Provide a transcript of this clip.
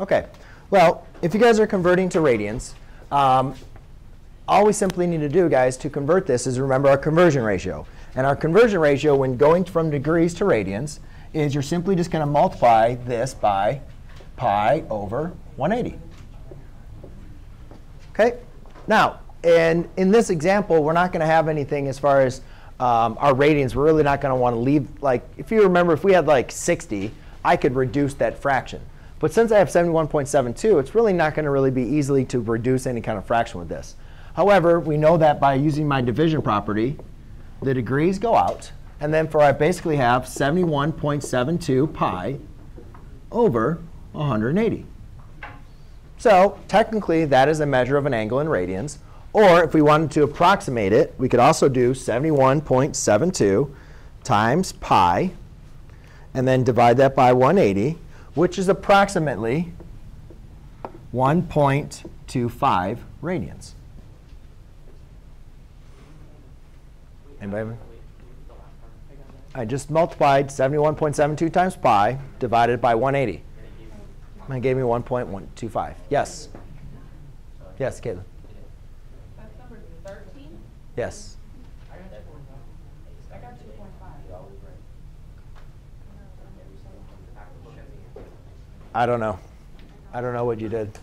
OK. Well, if you guys are converting to radians, all we simply need to do, guys, to convert this is remember our conversion ratio. And our conversion ratio, when going from degrees to radians, is you're simply just going to multiply this by pi over 180. OK? Now, in this example, we're not going to have anything as far as our radians. We're really not going to want to leave. Like, if you remember, if we had like 60, I could reduce that fraction. But since I have 71.72, it's really not going to really be easily to reduce any kind of fraction with this. However, we know that by using my division property, the degrees go out. And then for I basically have 71.72 pi over 180. So technically, that is a measure of an angle in radians. Or if we wanted to approximate it, we could also do 71.72 times pi, and then divide that by 180, which is approximately 1.25 radians. Anybody? I just multiplied 71.72 times pi divided by 180. And it gave me 1.125. Yes? Yes, Caitlin? That's number 13? Yes. I got 2.5. I don't know. I don't know what you did.